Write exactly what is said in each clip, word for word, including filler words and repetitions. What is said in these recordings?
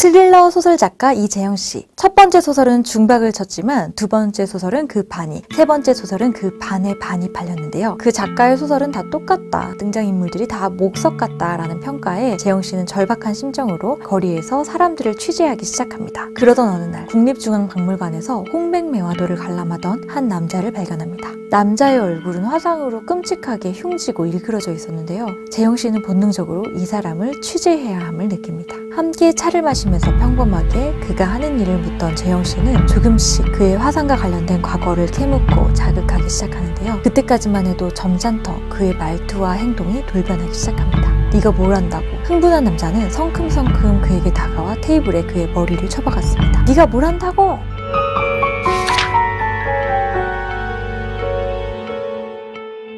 스릴러 소설 작가 이재영 씨. 첫 번째 소설은 중박을 쳤지만 두 번째 소설은 그 반이, 세 번째 소설은 그 반의 반이 팔렸는데요. 그 작가의 소설은 다 똑같다, 등장인물들이 다 목석 같다라는 평가에 재영 씨는 절박한 심정으로 거리에서 사람들을 취재하기 시작합니다. 그러던 어느 날 국립중앙박물관에서 홍백매화도를 관람하던 한 남자를 발견합니다. 남자의 얼굴은 화상으로 끔찍하게 흉지고 일그러져 있었는데요. 재영 씨는 본능적으로 이 사람을 취재해야 함을 느낍니다. 함께 차를 마시면서 평범하게 그가 하는 일을 묻던 재영 씨는 조금씩 그의 화상과 관련된 과거를 캐묻고 자극하기 시작하는데요. 그때까지만 해도 점잖던 그의 말투와 행동이 돌변하기 시작합니다. 네가 뭘 안다고. 흥분한 남자는 성큼성큼 그에게 다가와 테이블에 그의 머리를 쳐박았습니다. 네가 뭘 안다고.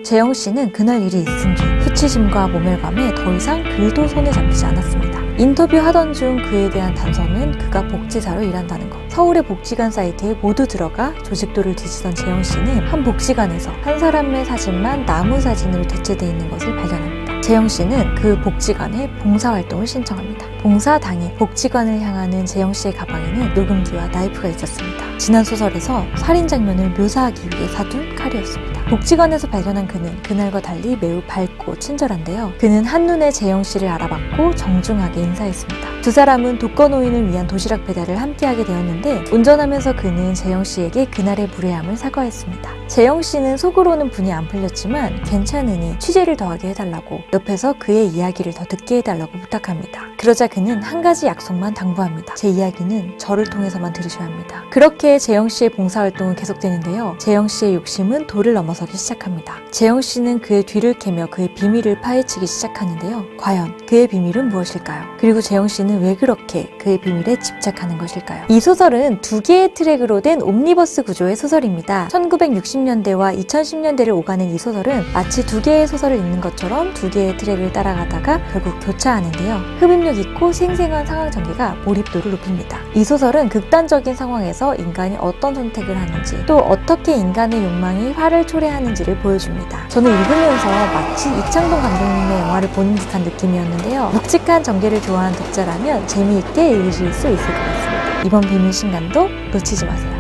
재영 씨는 그날 일이 있은 뒤 수치심과 모멸감에 더 이상 글도 손에 잡히지 않았습니다. 인터뷰하던 중 그에 대한 단서는 그가 복지사로 일한다는 것. 서울의 복지관 사이트에 모두 들어가 조직도를 뒤지던 재영 씨는 한 복지관에서 한 사람의 사진만 나무 사진으로 대체되어 있는 것을 발견합니다. 재영 씨는 그 복지관에 봉사활동을 신청합니다. 봉사 당일 복지관을 향하는 재영 씨의 가방에는 녹음기와 나이프가 있었습니다. 지난 소설에서 살인 장면을 묘사하기 위해 사둔 칼이었습니다. 복지관에서 발견한 그는 그날과 달리 매우 밝고 친절한데요. 그는 한눈에 재영 씨를 알아봤고 정중하게 인사했습니다. 두 사람은 독거노인을 위한 도시락 배달을 함께하게 되었는데 운전하면서 그는 재영 씨에게 그날의 무례함을 사과했습니다. 재영 씨는 속으로는 분이 안 풀렸지만 괜찮으니 취재를 더하게 해달라고, 옆에서 그의 이야기를 더 듣게 해달라고 부탁합니다. 그러자 그는 한 가지 약속만 당부합니다. 제 이야기는 저를 통해서만 들으셔야 합니다. 그렇게 재영 씨의 봉사활동은 계속되는데요. 재영 씨의 욕심은 도를 넘어서 시작합니다. 재영 씨는 그의 뒤를 캐며 그의 비밀을 파헤치기 시작하는데요. 과연 그의 비밀은 무엇일까요? 그리고 재영 씨는 왜 그렇게 그의 비밀에 집착하는 것일까요? 이 소설은 두 개의 트랙으로 된 옴니버스 구조의 소설입니다. 천구백육십 년대와 이천십 년대를 오가는 이 소설은 마치 두 개의 소설을 읽는 것처럼 두 개의 트랙을 따라가다가 결국 교차하는데요. 흡입력 있고 생생한 상황 전개가 몰입도를 높입니다. 이 소설은 극단적인 상황에서 인간이 어떤 선택을 하는지, 또 어떻게 인간의 욕망이 화를 초래하는지 하는지를 보여줍니다. 저는 읽으면서 마치 이창동 감독님의 영화를 보는 듯한 느낌이었는데요. 묵직한 전개를 좋아하는 독자라면 재미있게 읽으실 수 있을 것 같습니다. 이번 비밀 신간도 놓치지 마세요.